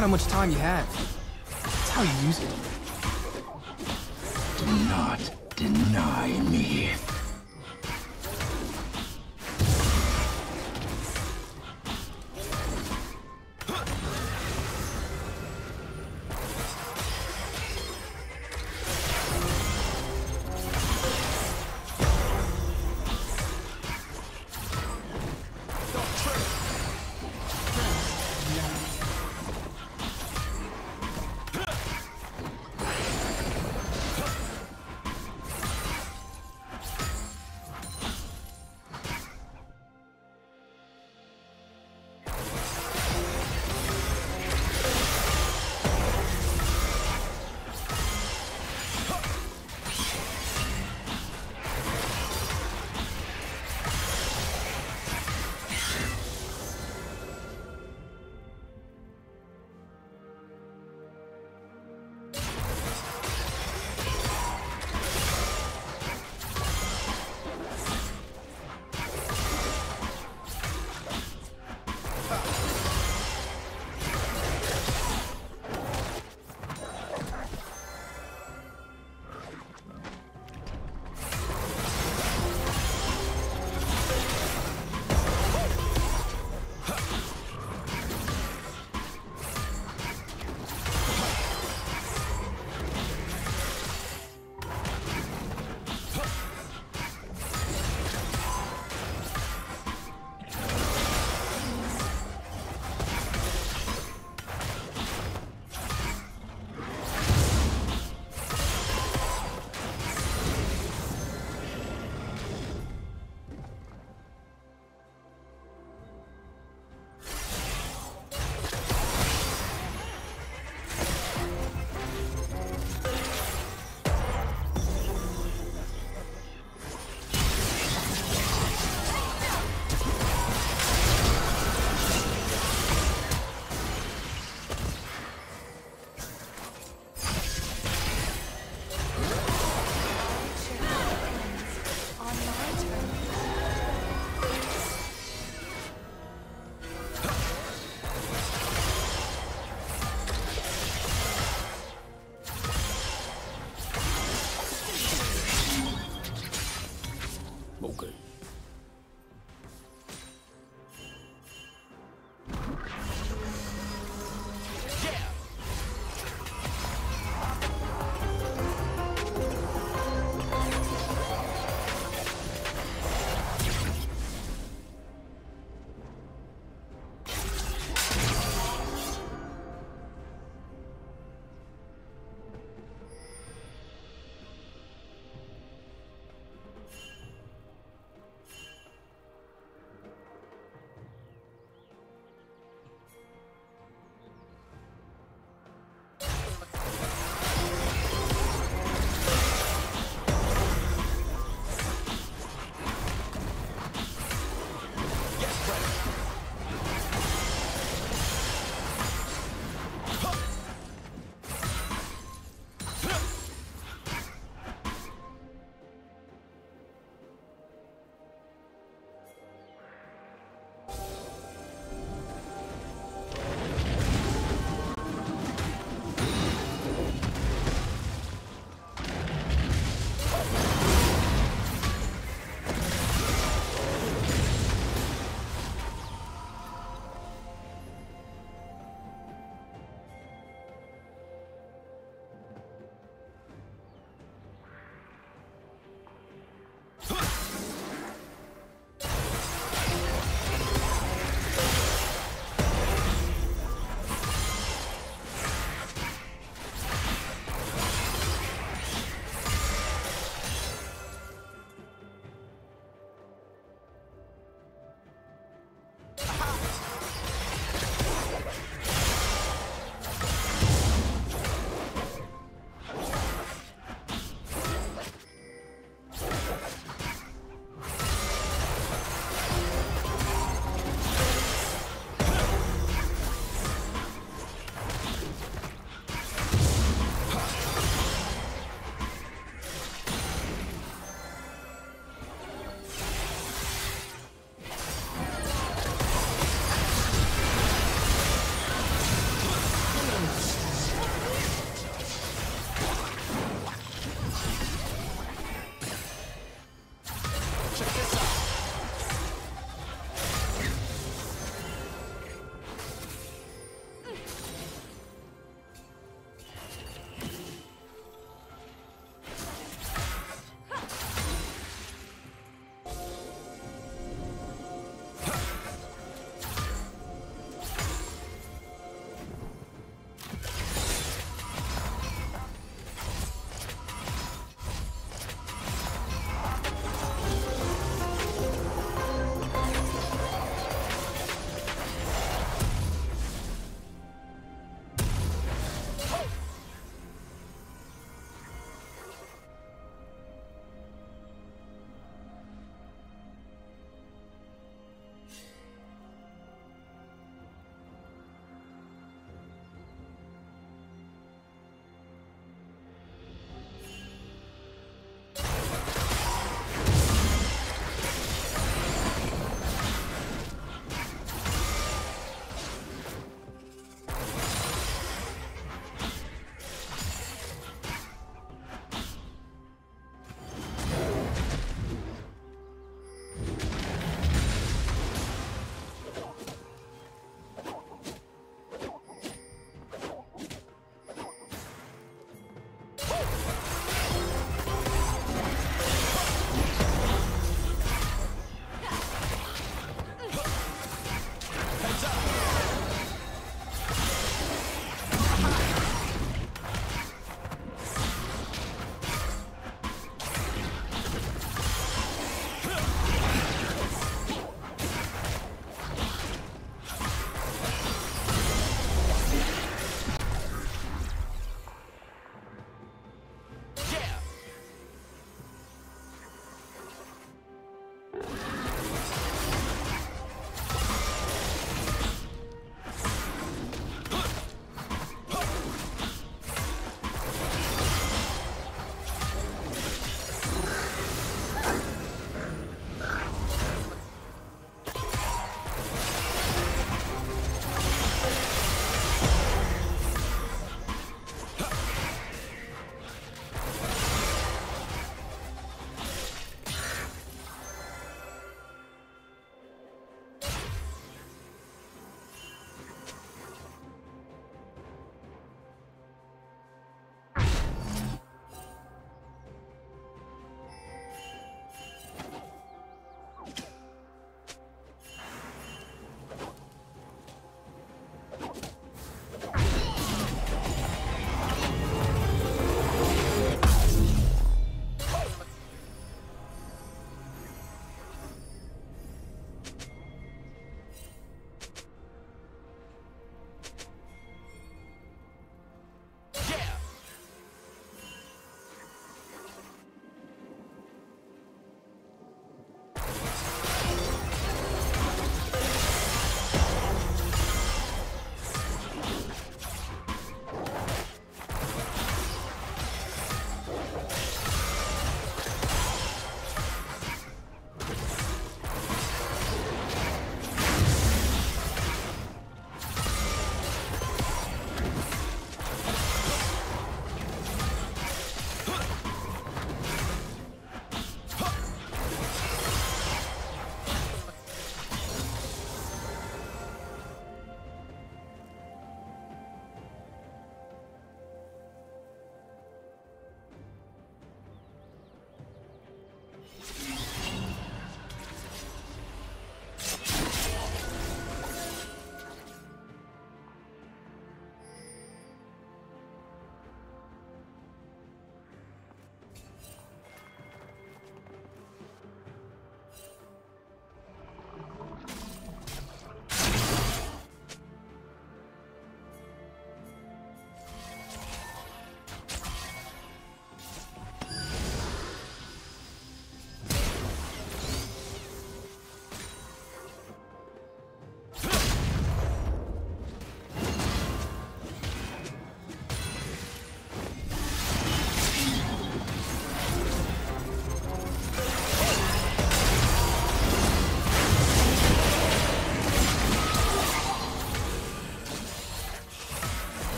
not how much time you have. It's how you use it. Do not deny me.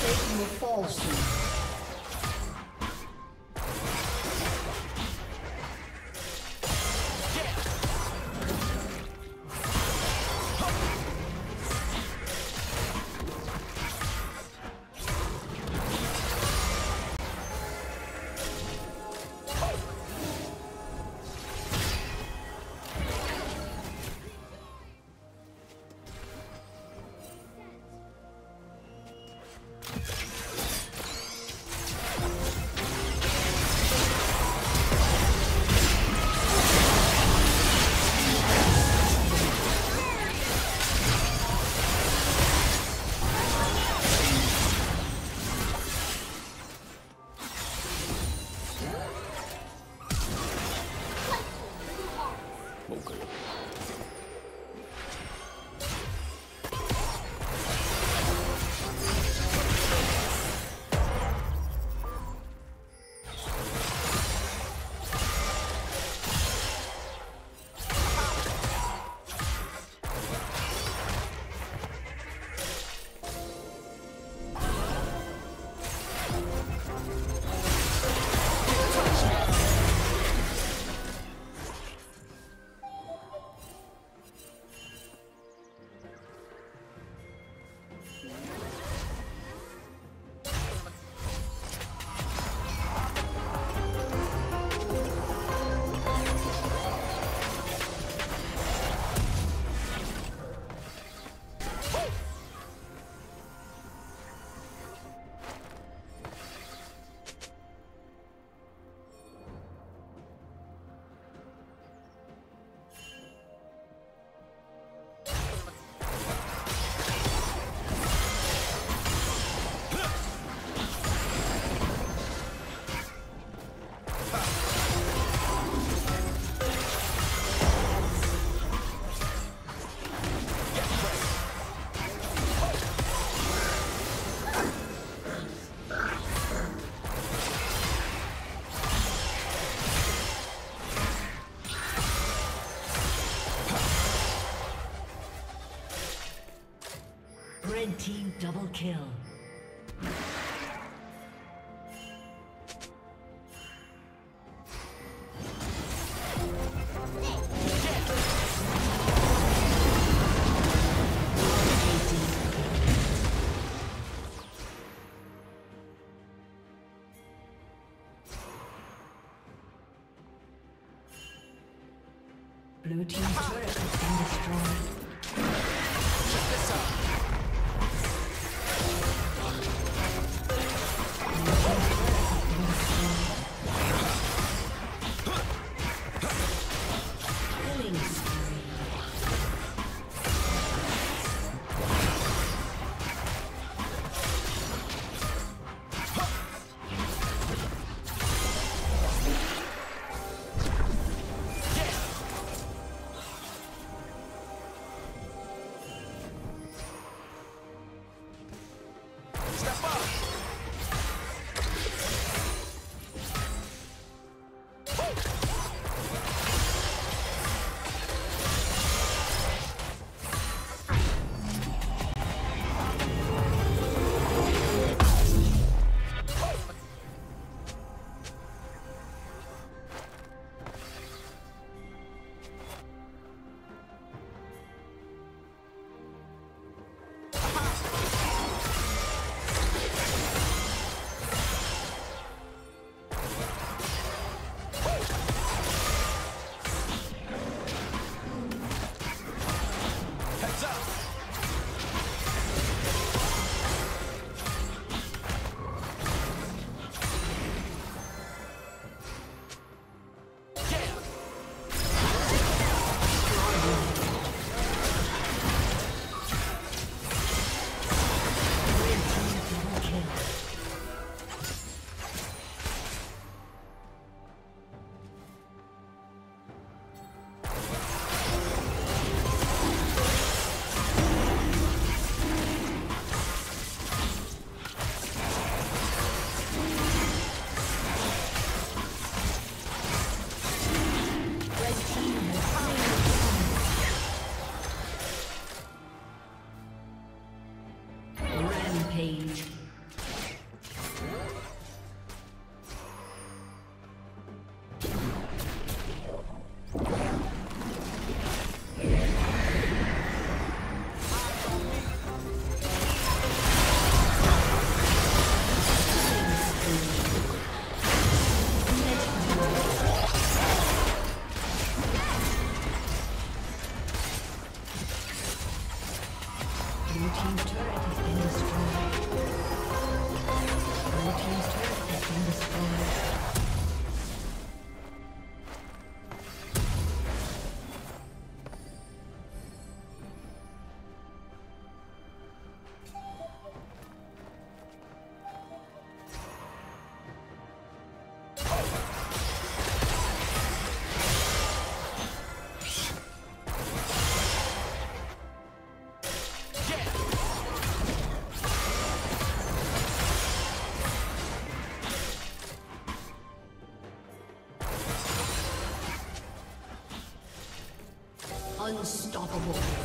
Taking the false one. Red team double kill. Blue team's turret has been destroyed. Unstoppable.